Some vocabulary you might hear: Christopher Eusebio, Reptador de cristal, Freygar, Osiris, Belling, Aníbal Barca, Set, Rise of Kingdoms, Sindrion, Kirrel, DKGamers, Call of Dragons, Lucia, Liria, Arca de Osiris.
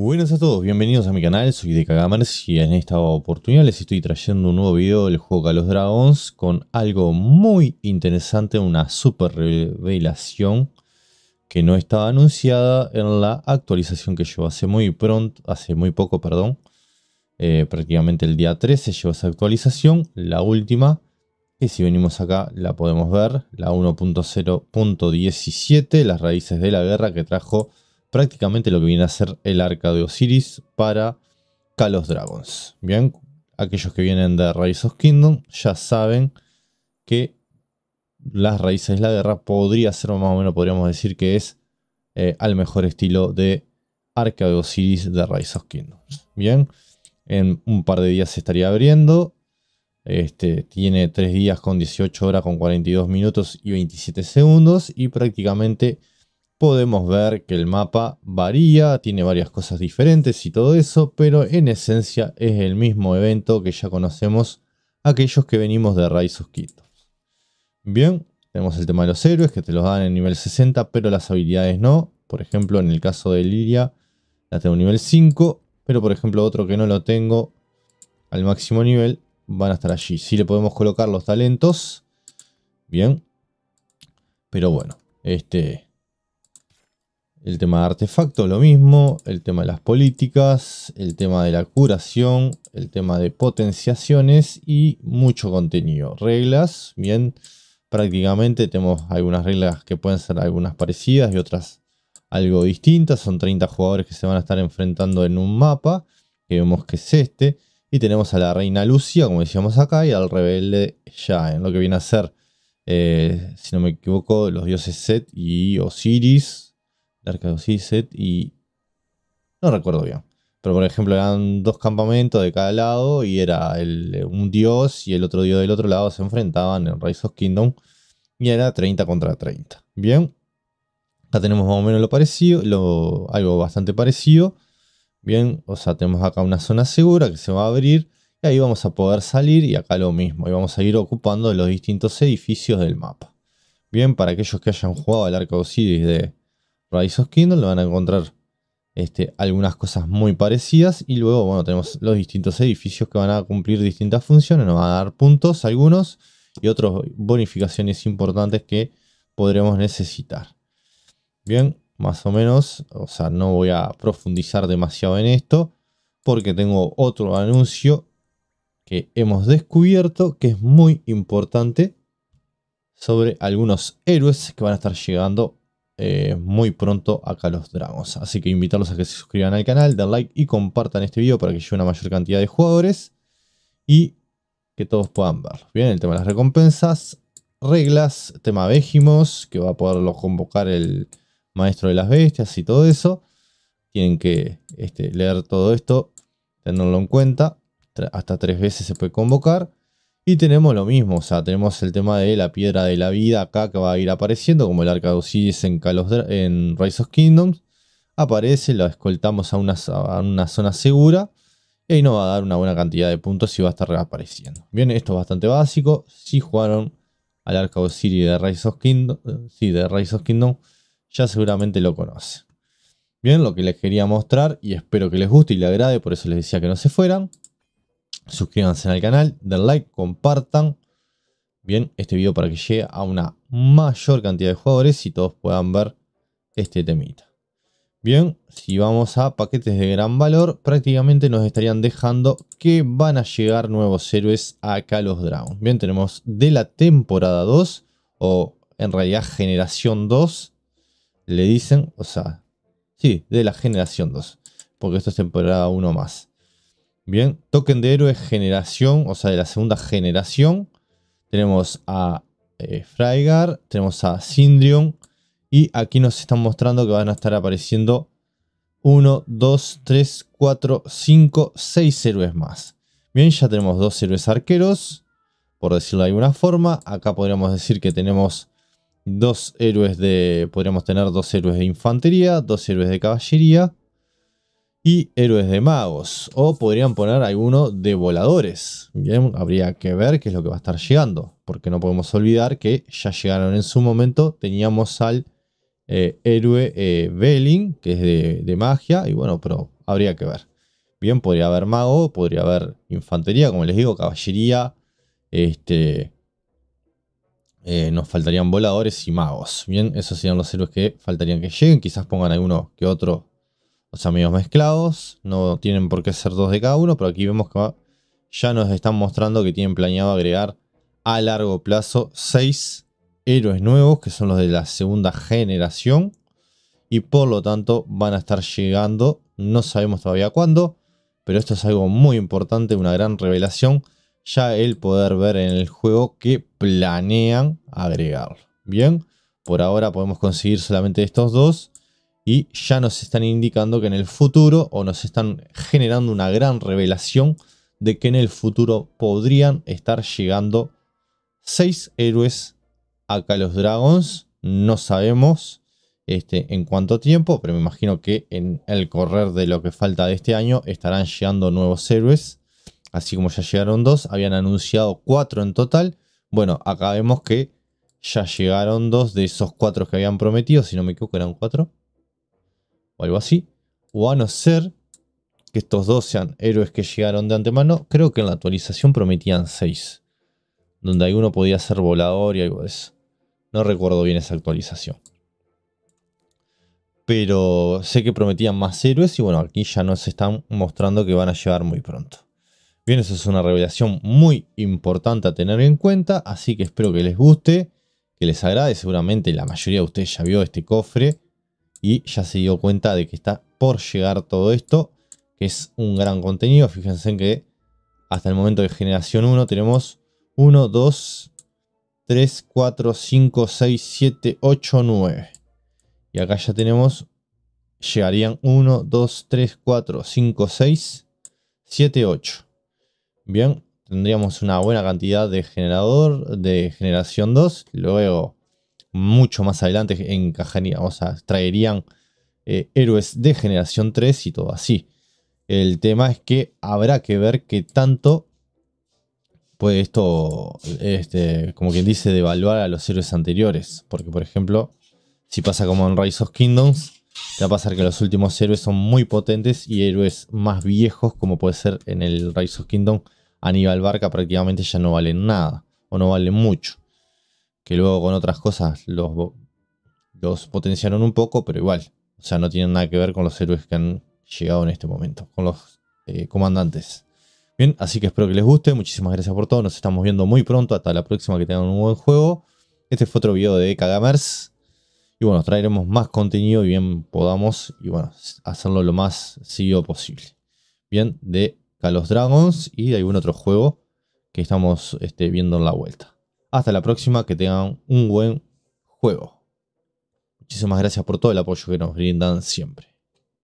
Buenas a todos, bienvenidos a mi canal, soy DKGamers y en esta oportunidad les estoy trayendo un nuevo video del juego Call of Dragons con algo muy interesante, una super revelación que no estaba anunciada en la actualización que llegó hace muy poco, prácticamente el día 13 llegó esa actualización, la última, que si venimos acá la podemos ver, la 1.0.17, las raíces de la guerra, que trajo prácticamente lo que viene a ser el Arca de Osiris para Call of Dragons. Bien, aquellos que vienen de Rise of Kingdoms ya saben que las raíces de la guerra podría ser, más o menos podríamos decir que es al mejor estilo de Arca de Osiris de Rise of Kingdoms. Bien, en un par de días se estaría abriendo. Tiene 3 días con 18 horas con 42 minutos y 27 segundos y prácticamente podemos ver que el mapa varía, tiene varias cosas diferentes y todo eso, pero en esencia es el mismo evento que ya conocemos aquellos que venimos de Rise of Kingdoms. Bien, tenemos el tema de los héroes que te los dan en nivel 60, pero las habilidades no. Por ejemplo, en el caso de Liria la tengo nivel 5, pero por ejemplo otro que no lo tengo al máximo nivel van a estar allí. Sí le podemos colocar los talentos. Bien. Pero bueno, el tema de artefactos, lo mismo. El tema de las políticas. El tema de la curación. El tema de potenciaciones. Y mucho contenido. Reglas. Bien. Prácticamente tenemos algunas reglas que pueden ser algunas parecidas y otras algo distintas. Son 30 jugadores que se van a estar enfrentando en un mapa. Que vemos que es este. Y tenemos a la reina Lucia, como decíamos acá. Y al rebelde ya en lo que viene a ser, si no me equivoco, los dioses Set y Osiris. Arca de Osiris, Set y... no recuerdo bien. Pero por ejemplo eran dos campamentos de cada lado y era un dios y el otro dios del otro lado se enfrentaban en Rise of Kingdom. Y era 30 contra 30. Bien. Acá tenemos más o menos lo parecido, algo bastante parecido. Bien, o sea, tenemos acá una zona segura que se va a abrir. Y ahí vamos a poder salir y acá lo mismo. Y vamos a ir ocupando los distintos edificios del mapa. Bien, para aquellos que hayan jugado al Arca de Osiris de Rise of Kingdoms, lo van a encontrar algunas cosas muy parecidas. Y luego, bueno, tenemos los distintos edificios que van a cumplir distintas funciones. Nos van a dar puntos algunos y otros bonificaciones importantes que podremos necesitar. Bien, más o menos, o sea, no voy a profundizar demasiado en esto porque tengo otro anuncio que hemos descubierto que es muy importante sobre algunos héroes que van a estar llegando muy pronto a Call of Dragons. Así que invitarlos a que se suscriban al canal, den like y compartan este video para que llegue una mayor cantidad de jugadores y que todos puedan verlo. Bien, el tema de las recompensas, reglas, tema Végimos, que va a poderlo convocar el maestro de las bestias y todo eso. Tienen que leer todo esto, tenerlo en cuenta. Hasta 3 veces se puede convocar. Y tenemos lo mismo, o sea, tenemos el tema de la piedra de la vida acá que va a ir apareciendo, como el Arca de Osiris en Rise of Kingdoms. Aparece, la escoltamos a una zona segura y ahí nos va a dar una buena cantidad de puntos y va a estar reapareciendo. Bien, esto es bastante básico. Si jugaron al Arca de Osiris de Rise of Kingdoms, ya seguramente lo conocen. Bien, lo que les quería mostrar y espero que les guste y les agrade, por eso les decía que no se fueran. Suscríbanse al canal, den like, compartan bien este video para que llegue a una mayor cantidad de jugadores y todos puedan ver este temita. Bien, si vamos a paquetes de gran valor, prácticamente nos estarían dejando que van a llegar nuevos héroes a Call of Dragons. Bien, tenemos de la temporada 2 o en realidad generación 2, le dicen, o sea, sí, de la generación 2, porque esto es temporada 1 más. Bien, token de héroe generación, o sea, de la segunda generación. Tenemos a Freygar, tenemos a Sindrion. Y aquí nos están mostrando que van a estar apareciendo 1, 2, 3, 4, 5, 6 héroes más. Bien, ya tenemos 2 héroes arqueros, por decirlo de alguna forma. Acá podríamos decir que tenemos podríamos tener dos héroes de infantería, 2 héroes de caballería. Y héroes de magos. O podrían poner alguno de voladores. Bien, habría que ver qué es lo que va a estar llegando. Porque no podemos olvidar que ya llegaron en su momento. Teníamos al héroe Belling, que es de magia. Y bueno, pero habría que ver. Bien, podría haber mago, podría haber infantería, como les digo, caballería. Nos faltarían voladores y magos. Bien, esos serían los héroes que faltarían que lleguen. Quizás pongan alguno que otro, o sea, medios mezclados. No tienen por qué ser dos de cada uno, pero aquí vemos que ya nos están mostrando que tienen planeado agregar a largo plazo 6 héroes nuevos, que son los de la segunda generación. Y por lo tanto van a estar llegando, no sabemos todavía cuándo, pero esto es algo muy importante, una gran revelación. Ya el poder ver en el juego que planean agregar. Bien, por ahora podemos conseguir solamente estos dos. Y ya nos están indicando que en el futuro, o nos están generando una gran revelación de que en el futuro podrían estar llegando 6 héroes a Call of Dragons. No sabemos en cuánto tiempo, pero me imagino que en el correr de lo que falta de este año estarán llegando nuevos héroes. Así como ya llegaron 2, habían anunciado 4 en total. Bueno, acá vemos que ya llegaron 2 de esos 4 que habían prometido. Si no me equivoco, eran 4. O algo así. O a no ser que estos 2 sean héroes que llegaron de antemano. Creo que en la actualización prometían 6. Donde alguno podía ser volador y algo de eso. No recuerdo bien esa actualización. Pero sé que prometían más héroes. Y bueno, aquí ya nos están mostrando que van a llegar muy pronto. Bien, eso es una revelación muy importante a tener en cuenta, así que espero que les guste, que les agrade. Seguramente la mayoría de ustedes ya vio este cofre y ya se dio cuenta de que está por llegar todo esto, que es un gran contenido. Fíjense en que hasta el momento de generación 1 tenemos 1, 2, 3, 4, 5, 6, 7, 8, 9. Y acá ya tenemos, llegarían 1, 2, 3, 4, 5, 6, 7, 8. Bien, tendríamos una buena cantidad de generador de generación 2. Luego, mucho más adelante, encajarían, o sea, traerían héroes de generación 3 y todo así. El tema es que habrá que ver qué tanto puede esto, como quien dice, devaluar a los héroes anteriores. Porque, por ejemplo, si pasa como en Rise of Kingdoms, va a pasar que los últimos héroes son muy potentes y héroes más viejos, como puede ser en el Rise of Kingdoms, Aníbal Barca, prácticamente ya no valen nada o no valen mucho. Que luego con otras cosas los potenciaron un poco, pero igual, o sea, no tienen nada que ver con los héroes que han llegado en este momento, con los comandantes. Bien, así que espero que les guste. Muchísimas gracias por todo. Nos estamos viendo muy pronto. Hasta la próxima, que tengan un buen juego. Este fue otro video de DKGamers. Y bueno, traeremos más contenido y bien podamos, y bueno, hacerlo lo más seguido posible. Bien, de Call of Dragons y de algún otro juego que estamos viendo en la vuelta. Hasta la próxima, que tengan un buen juego. Muchísimas gracias por todo el apoyo que nos brindan siempre.